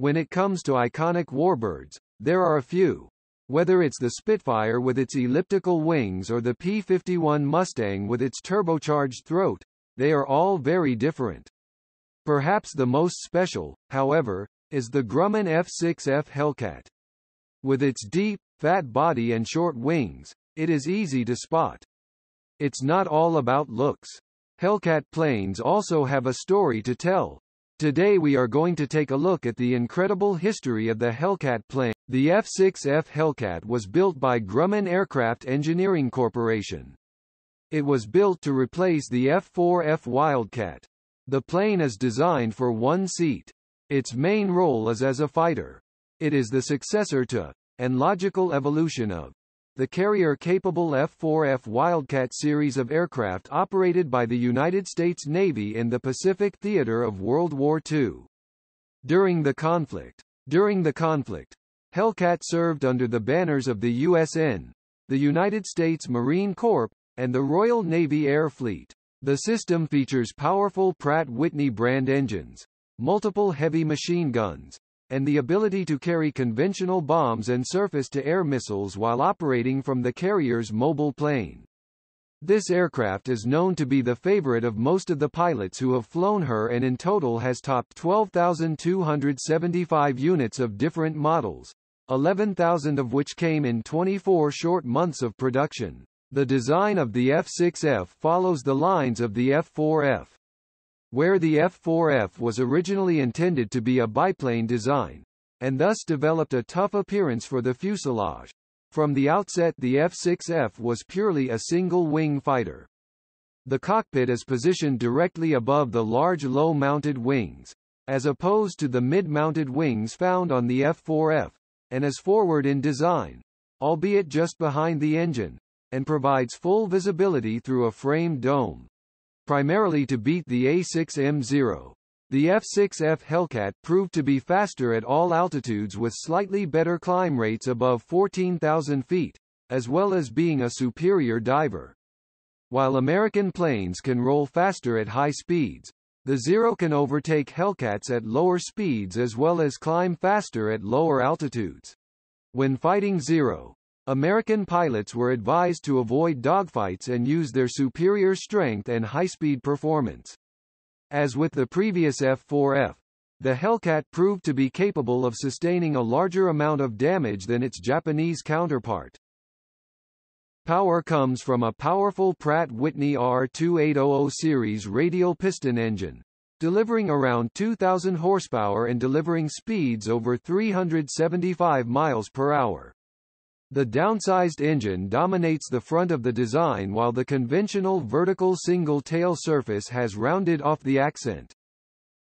When it comes to iconic warbirds, there are a few. Whether it's the Spitfire with its elliptical wings or the P-51 Mustang with its turbocharged throat, they are all very different. Perhaps the most special, however, is the Grumman F6F Hellcat. With its deep, fat body and short wings, it is easy to spot. It's not all about looks. Hellcat planes also have a story to tell. Today we are going to take a look at the incredible history of the Hellcat plane. The F6F Hellcat was built by Grumman Aircraft Engineering Corporation. It was built to replace the F4F Wildcat. The plane is designed for one seat. Its main role is as a fighter. It is the successor to, and logical evolution of, the carrier-capable F4F Wildcat series of aircraft operated by the United States Navy in the Pacific theater of World War II. During the conflict, Hellcat served under the banners of the USN, the United States Marine Corps, and the Royal Navy Air Fleet. The system features powerful Pratt Whitney brand engines, multiple heavy machine guns, and the ability to carry conventional bombs and surface-to-air missiles while operating from the carrier's mobile plane. This aircraft is known to be the favorite of most of the pilots who have flown her, and in total has topped 12,275 units of different models, 11,000 of which came in 24 short months of production. The design of the F6F follows the lines of the F4F. Where the F4F was originally intended to be a biplane design, and thus developed a tough appearance for the fuselage, from the outset the F6F was purely a single-wing fighter. The cockpit is positioned directly above the large low-mounted wings, as opposed to the mid-mounted wings found on the F4F, and is forward in design, albeit just behind the engine, and provides full visibility through a framed dome. Primarily to beat the A6M Zero, the F6F Hellcat proved to be faster at all altitudes with slightly better climb rates above 14,000 feet, as well as being a superior diver. While American planes can roll faster at high speeds, the Zero can overtake Hellcats at lower speeds as well as climb faster at lower altitudes. When fighting Zero, American pilots were advised to avoid dogfights and use their superior strength and high-speed performance. As with the previous F4F, the Hellcat proved to be capable of sustaining a larger amount of damage than its Japanese counterpart. Power comes from a powerful Pratt Whitney R-2800 series radial piston engine, delivering around 2,000 horsepower and delivering speeds over 375 miles per hour. The downsized engine dominates the front of the design, while the conventional vertical single-tail surface has rounded off the accent.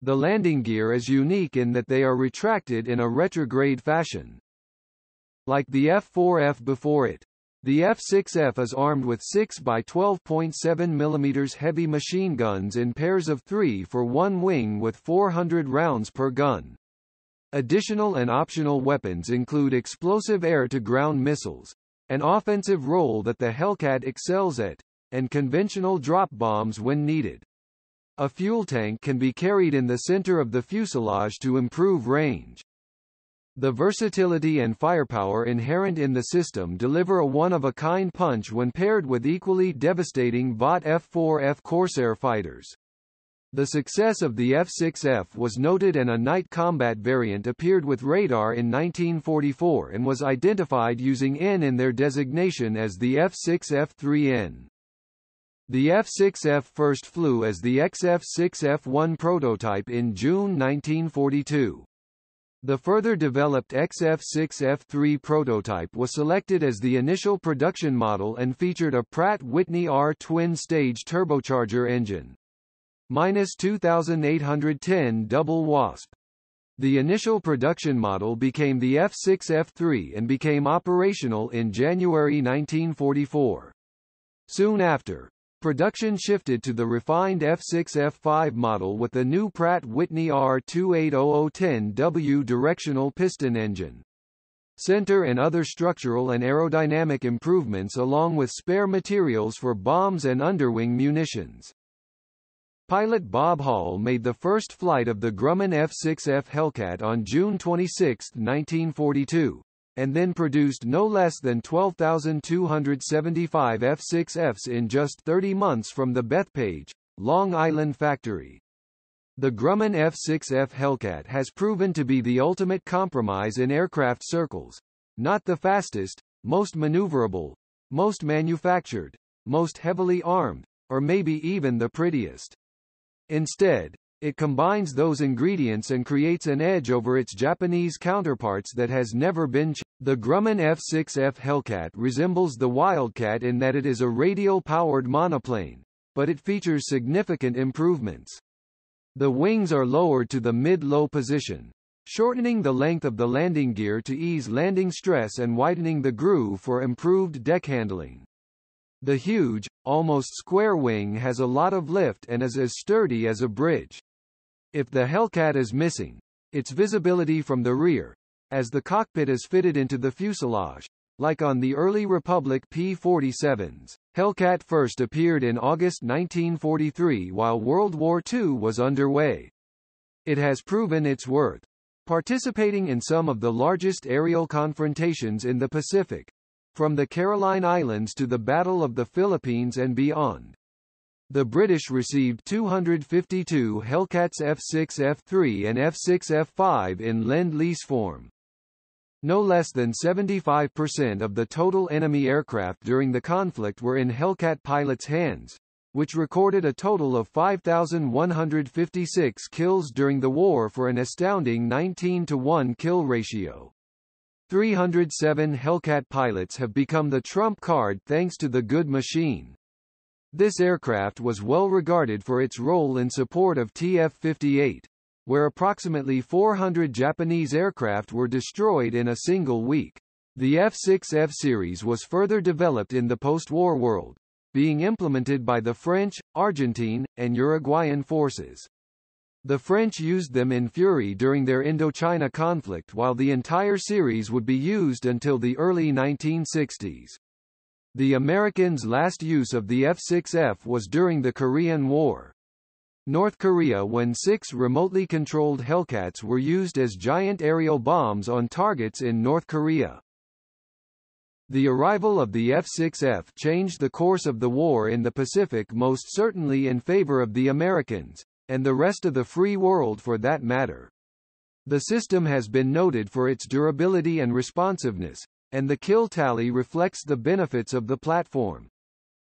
The landing gear is unique in that they are retracted in a retrograde fashion. Like the F4F before it, the F6F is armed with 6 by 12.7 mm heavy machine guns in pairs of 3 for one wing with 400 rounds per gun. Additional and optional weapons include explosive air-to-ground missiles, an offensive role that the Hellcat excels at, and conventional drop bombs when needed. A fuel tank can be carried in the center of the fuselage to improve range. The versatility and firepower inherent in the system deliver a one-of-a-kind punch when paired with equally devastating Vought F4F Corsair fighters. The success of the F6F was noted, and a night combat variant appeared with radar in 1944 and was identified using N in their designation as the F6F-3N. The F6F first flew as the XF6F-1 prototype in June 1942. The further developed XF6F-3 prototype was selected as the initial production model and featured a Pratt Whitney R twin-stage turbocharger engine. -2,810 double wasp. The initial production model became the F6F-3 and became operational in January 1944. Soon after, production shifted to the refined F6F-5 model with the new Pratt Whitney R-280010W directional piston engine. Center and other structural and aerodynamic improvements, along with spare materials for bombs and underwing munitions. Pilot Bob Hall made the first flight of the Grumman F6F Hellcat on June 26, 1942, and then produced no less than 12,275 F6Fs in just 30 months from the Bethpage, Long Island factory. The Grumman F6F Hellcat has proven to be the ultimate compromise in aircraft circles. Not the fastest, most maneuverable, most manufactured, most heavily armed, or maybe even the prettiest. Instead, it combines those ingredients and creates an edge over its Japanese counterparts that has never been challenged. The Grumman F6F Hellcat resembles the Wildcat in that it is a radial-powered monoplane, but it features significant improvements. The wings are lowered to the mid-low position, shortening the length of the landing gear to ease landing stress and widening the groove for improved deck handling. The huge, almost square wing has a lot of lift and is as sturdy as a bridge. If the Hellcat is missing, its visibility from the rear, as the cockpit is fitted into the fuselage, like on the early Republic P-47s. Hellcat first appeared in August 1943 while World War II was underway. It has proven its worth, participating in some of the largest aerial confrontations in the Pacific, from the Caroline Islands to the Battle of the Philippines and beyond. The British received 252 Hellcats F6F-3 and F6F-5 in Lend-Lease form. No less than 75% of the total enemy aircraft during the conflict were in Hellcat pilots' hands, which recorded a total of 5,156 kills during the war for an astounding 19-to-1 kill ratio. 307 Hellcat pilots have become the trump card thanks to the good machine. This aircraft was well regarded for its role in support of TF-58. Where approximately 400 Japanese aircraft were destroyed in a single week. The F6F series was further developed in the post-war world, being implemented by the French, Argentine, and Uruguayan forces. The French used them in fury during their Indochina conflict, while the entire series would be used until the early 1960s. The Americans' last use of the F6F was during the Korean War. North Korea, when 6 remotely controlled Hellcats were used as giant aerial bombs on targets in North Korea. The arrival of the F6F changed the course of the war in the Pacific, most certainly in favor of the Americans, and the rest of the free world for that matter. The system has been noted for its durability and responsiveness, and the kill tally reflects the benefits of the platform.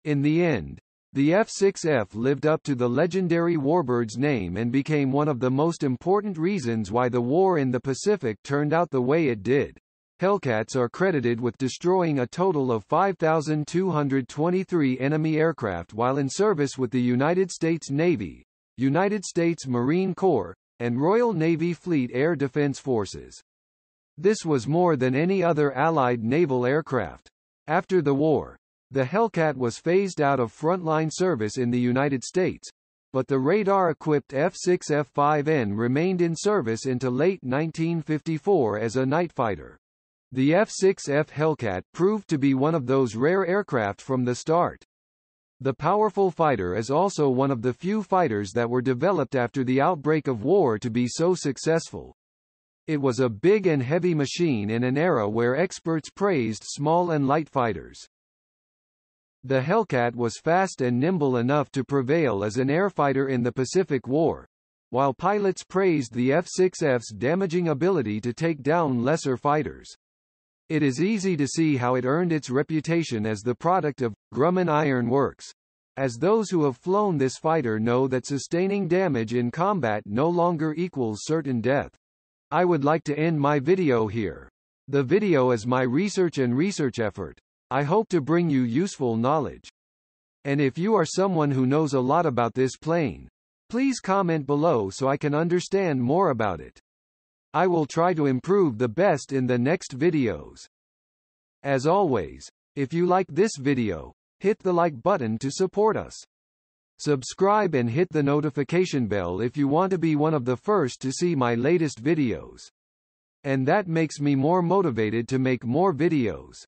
In the end, the F6F lived up to the legendary Warbird's name and became one of the most important reasons why the war in the Pacific turned out the way it did. Hellcats are credited with destroying a total of 5,223 enemy aircraft while in service with the United States Navy, United States Marine Corps, and Royal Navy Fleet Air Defense Forces. This was more than any other Allied naval aircraft. After the war, the Hellcat was phased out of frontline service in the United States, but the radar-equipped F6F-5N remained in service into late 1954 as a night fighter. The F6F Hellcat proved to be one of those rare aircraft from the start. The powerful fighter is also one of the few fighters that were developed after the outbreak of war to be so successful. It was a big and heavy machine in an era where experts praised small and light fighters. The Hellcat was fast and nimble enough to prevail as an airfighter in the Pacific War, while pilots praised the F6F's damaging ability to take down lesser fighters. It is easy to see how it earned its reputation as the product of Grumman Iron Works, as those who have flown this fighter know that sustaining damage in combat no longer equals certain death. I would like to end my video here. The video is my research effort. I hope to bring you useful knowledge. And if you are someone who knows a lot about this plane, please comment below so I can understand more about it. I will try to improve the best in the next videos. As always, if you like this video, hit the like button to support us. Subscribe and hit the notification bell if you want to be one of the first to see my latest videos. And that makes me more motivated to make more videos.